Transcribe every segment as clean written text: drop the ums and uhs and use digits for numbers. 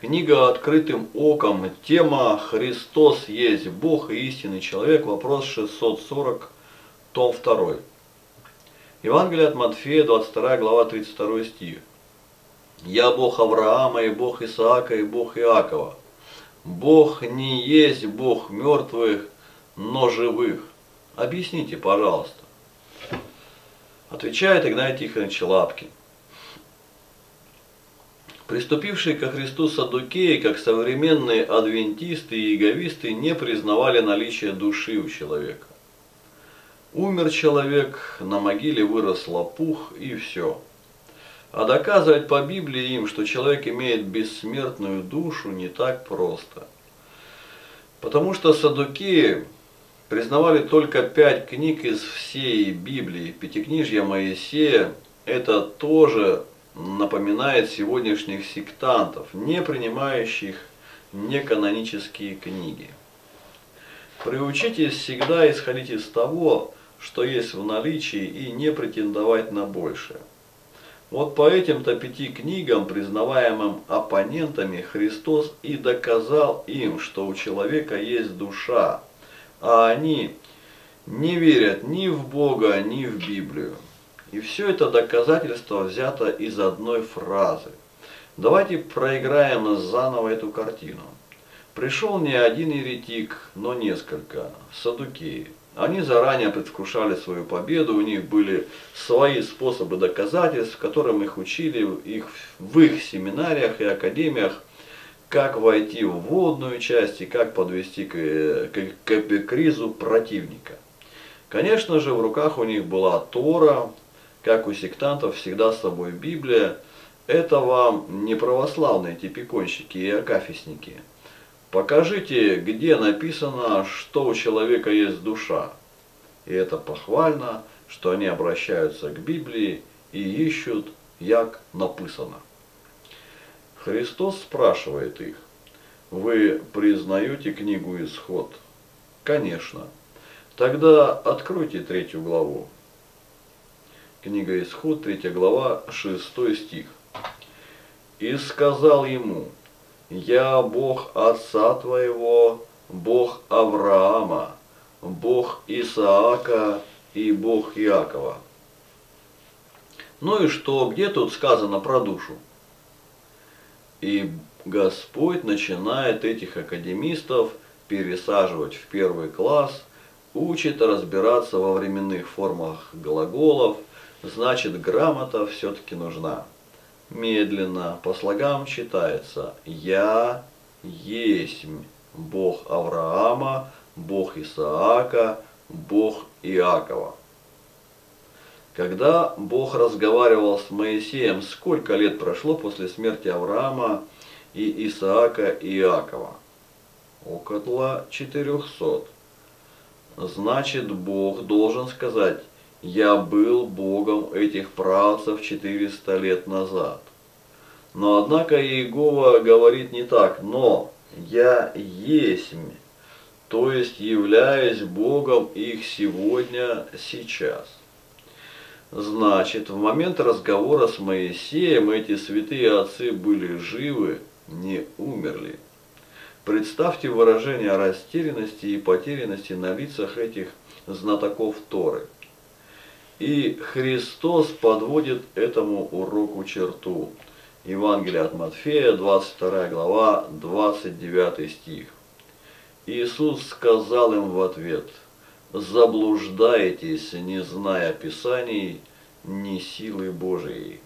Книга «Открытым оком». Тема «Христос есть Бог и истинный человек». Вопрос 640, том 2. Евангелие от Матфея, 22 глава, 32 стих. «Я Бог Авраама, и Бог Исаака, и Бог Иакова. Бог не есть Бог мертвых, но живых». Объясните, пожалуйста. Отвечает Игнатий Тихонович Лапкин. Приступившие ко Христу саддукеи, как современные адвентисты и иеговисты, не признавали наличие души у человека. Умер человек, на могиле вырос лопух, и все. А доказывать по Библии им, что человек имеет бессмертную душу, не так просто. Потому что саддукеи признавали только 5 книг из всей Библии. Пятикнижие Моисея — это тоже напоминает сегодняшних сектантов, не принимающих неканонические книги. Приучитесь всегда исходить из того, что есть в наличии, и не претендовать на большее. Вот по этим-то 5 книгам, признаваемым оппонентами, Христос и доказал им, что у человека есть душа, а они не верят ни в Бога, ни в Библию. И все это доказательство взято из одной фразы. Давайте проиграем заново эту картину. Пришел не один еретик, но несколько, саддукеи. Они заранее предвкушали свою победу, у них были свои способы доказательств, которым их учили в их семинариях и академиях, как войти в водную часть и как подвести к эпикризу противника. Конечно же, в руках у них была Тора. Как у сектантов, всегда с собой Библия. Это вам не православные типиконщики и акафистники. Покажите, где написано, что у человека есть душа. И это похвально, что они обращаются к Библии и ищут, як написано. Христос спрашивает их: «Вы признаете книгу Исход?» «Конечно». «Тогда откройте 3 главу». Книга Исход, 3 глава, 6 стих. «И сказал ему: я Бог отца твоего, Бог Авраама, Бог Исаака и Бог Иакова». Ну и что, где тут сказано про душу? И Господь начинает этих академистов пересаживать в 1 класс, учит разбираться во временных формах глаголов. Значит, грамота все-таки нужна. Медленно по слогам читается: «Я есть Бог Авраама, Бог Исаака, Бог Иакова». Когда Бог разговаривал с Моисеем, сколько лет прошло после смерти Авраама и Исаака и Иакова? Около 400. Значит, Бог должен сказать: «Я был Богом этих праотцев 400 лет назад». Но однако Иегова говорит не так: «но я есть», то есть являюсь Богом их сегодня, сейчас. Значит, в момент разговора с Моисеем эти святые отцы были живы, не умерли. Представьте выражение растерянности и потерянности на лицах этих знатоков Торы. И Христос подводит этому уроку черту. Евангелие от Матфея, 22 глава, 29 стих. Иисус сказал им в ответ: «Заблуждаетесь, не зная Писаний, ни силы Божией».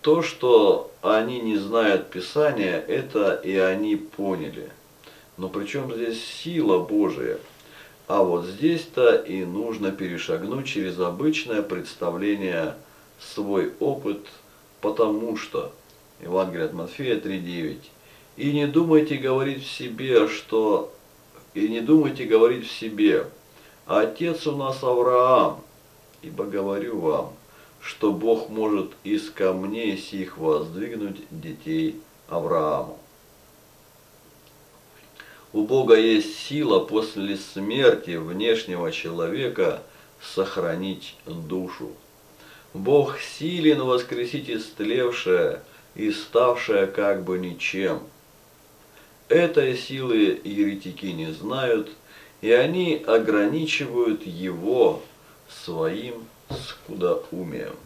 То, что они не знают Писания, это и они поняли. Но при чем здесь сила Божия? А вот здесь-то и нужно перешагнуть через обычное представление, свой опыт, потому что, Евангелие от Матфея 3:9, «И не думайте говорить в себе, отец у нас Авраам, ибо говорю вам, что Бог может из камней сих воздвигнуть детей Аврааму». У Бога есть сила после смерти внешнего человека сохранить душу. Бог силен воскресить истлевшее, и ставшая как бы ничем. Этой силы еретики не знают, и они ограничивают его своим скудоумием.